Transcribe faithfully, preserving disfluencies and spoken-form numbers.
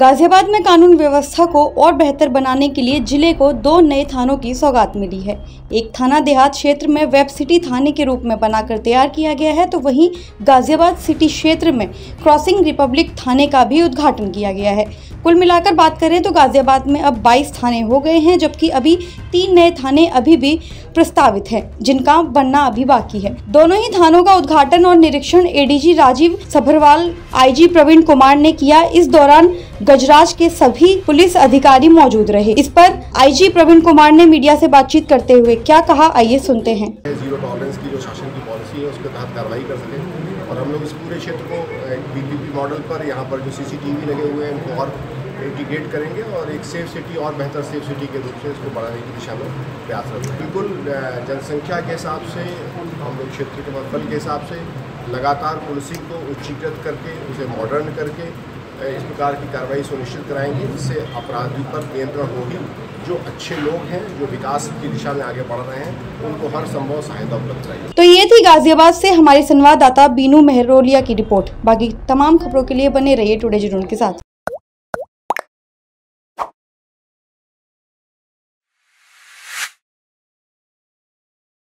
गाजियाबाद में कानून व्यवस्था को और बेहतर बनाने के लिए जिले को दो नए थानों की सौगात मिली है। एक थाना देहात क्षेत्र में वेब सिटी थाने के रूप में बनाकर तैयार किया गया है, तो वहीं गाजियाबाद सिटी क्षेत्र में क्रॉसिंग रिपब्लिक थाने का भी उद्घाटन किया गया है। कुल मिलाकर बात करें तो गाजियाबाद में अब बाईस थाने हो गए हैं, जबकि अभी तीन नए थाने अभी भी प्रस्तावित हैं, जिनका बनना अभी बाकी है। दोनों ही थानों का उद्घाटन और निरीक्षण A D G Rajiv Sabharwal, I G Praveen Kumar ने किया। इस दौरान गजराज के सभी पुलिस अधिकारी मौजूद रहे। इस पर आई जी प्रवीण कुमार ने मीडिया से बातचीत करते हुए क्या कहा, आइए सुनते हैं। जीरो टॉलरेंस की जो शासन की पॉलिसी है, उसके तहत कार्रवाई कर सके और हम लोग इस पूरे क्षेत्र को एक बी पी पी मॉडल पर यहाँ पर जो सी सी टी वी लगे हुए हैं उनको और इंटीग्रेट करेंगे और एक सेफ सिटी और बेहतर सेफ सिटी के रूप से इसको बढ़ाने की दिशा में प्रयास रखेंगे। बिल्कुल जनसंख्या के हिसाब से हम लोग क्षेत्र के बल के हिसाब से लगातार पुलिसिंग को उच्चीकृत करके उसे मॉडर्न करके इस प्रकार की कार्रवाई सुनिश्चित कराएंगे, जिससे अपराधी पर नियंत्रण होगी। जो अच्छे लोग हैं, जो विकास की दिशा में आगे बढ़ रहे हैं, उनको हर संभव सहायता उपलब्ध कराएंगे। तो ये थी गाजियाबाद से हमारे संवाददाता बीनू मेहरोलिया की रिपोर्ट। बाकी तमाम खबरों के लिए बने रहिए टुडे जुनून के साथ।